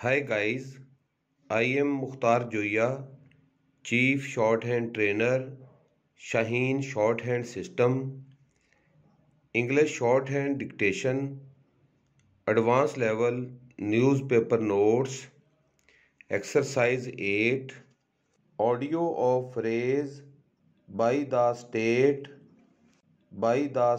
Hi guys, I am Mukhtar Joiya, Chief Shorthand Trainer, Shaheen Shorthand System, English Shorthand Dictation, Advanced Level Newspaper Notes, Exercise 8, Audio of Phrase by the state